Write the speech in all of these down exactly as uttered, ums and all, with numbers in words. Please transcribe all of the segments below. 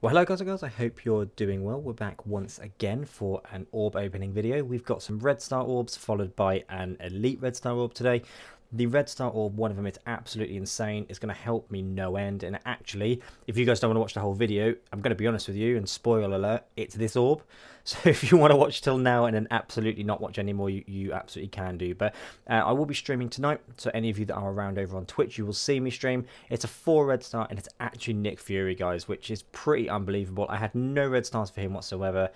Well, hello guys and girls, I hope you're doing well. We're back once again for an orb opening video. We've got some red star orbs followed by an elite red star orb today. The red star orb, one of them, it's absolutely insane. It's going to help me no end. And actually, if you guys don't want to watch the whole video, I'm going to be honest with you and spoiler alert, it's this orb. So if you want to watch till now and then absolutely not watch anymore, you, you absolutely can do. But uh, I will be streaming tonight. So any of you that are around over on Twitch, you will see me stream. It's a four red star and it's actually Nick Fury, guys, which is pretty unbelievable. I had no red stars for him whatsoever.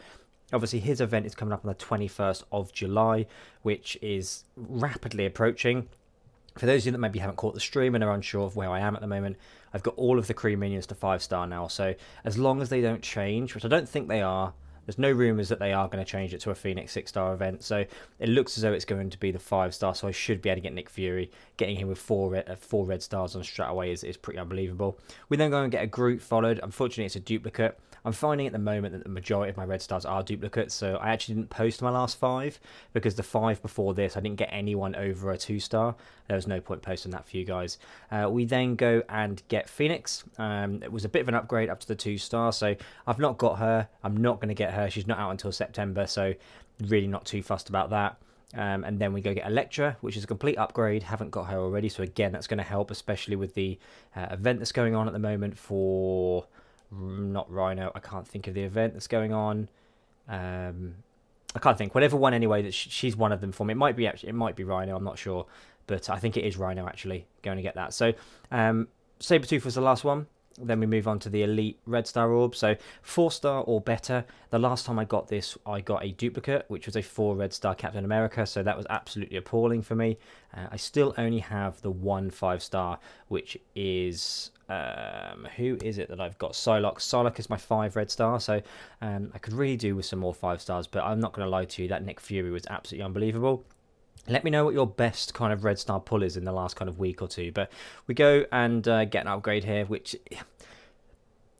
Obviously, his event is coming up on the twenty-first of July, which is rapidly approaching. For those of you that maybe haven't caught the stream and are unsure of where I am at the moment, I've got all of the crew minions to five star now. So as long as they don't change, which I don't think they are, there's no rumours that they are going to change it to a Phoenix six star event. So it looks as though it's going to be the five star. So I should be able to get Nick Fury. Getting him with four red, uh, four red stars on straight away is, is pretty unbelievable. We then go and get a group followed. Unfortunately, it's a duplicate. I'm finding at the moment that the majority of my red stars are duplicates, so I actually didn't post my last five because the five before this, I didn't get anyone over a two star. There was no point posting that for you guys. Uh, we then go and get Phoenix. Um, it was a bit of an upgrade up to the two star, so I've not got her. I'm not going to get her. She's not out until September, so really not too fussed about that. Um, and then we go get Electra, which is a complete upgrade. Haven't got her already, so again, that's going to help, especially with the uh, event that's going on at the moment for... not Rhino, I can't think of the event that's going on. Um, I can't think. Whatever one anyway, that she's one of them for me. It might be actually, it might be Rhino. I'm not sure, but I think it is Rhino actually. Going to get that. So um, Sabertooth was the last one. Then we move on to the elite red star orb. So four star or better. The last time I got this, I got a duplicate, which was a four red star Captain America. So that was absolutely appalling for me. Uh, I still only have the one five star, which is. Um, who is it that I've got? Psylocke. Psylocke is my five red star, so um, I could really do with some more five stars, but I'm not going to lie to you, that Nick Fury was absolutely unbelievable. Let me know what your best kind of red star pull is in the last kind of week or two, but we go and uh, get an upgrade here, which...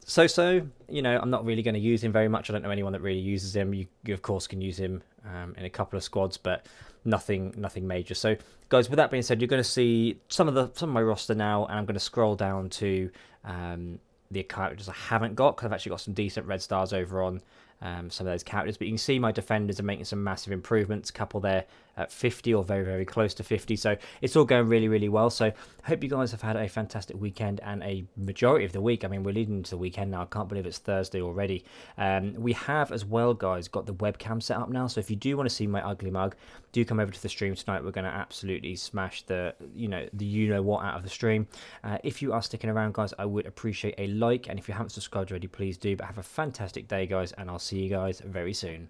so-so, you know, I'm not really going to use him very much. I don't know anyone that really uses him. You, you of course, can use him um, in a couple of squads, but... Nothing, nothing major. So, guys, with that being said, you're going to see some of the some of my roster now, and I'm going to scroll down to um, the characters I haven't got because I've actually got some decent red stars over on um, some of those characters. But you can see my defenders are making some massive improvements. A couple there at fifty or very, very close to fifty. So it's all going really, really well. So I hope you guys have had a fantastic weekend and a majority of the week. I mean, we're leading into the weekend now. I can't believe it's Thursday already. Um, we have as well, guys, got the webcam set up now. So if you do want to see my ugly mug, do come over to the stream tonight. We're going to absolutely smash the you know the you know what out of the stream. Uh, if you are sticking around, guys, I would appreciate a like, and if you haven't subscribed already, please do. But have a fantastic day, guys, and I'll see you guys very soon.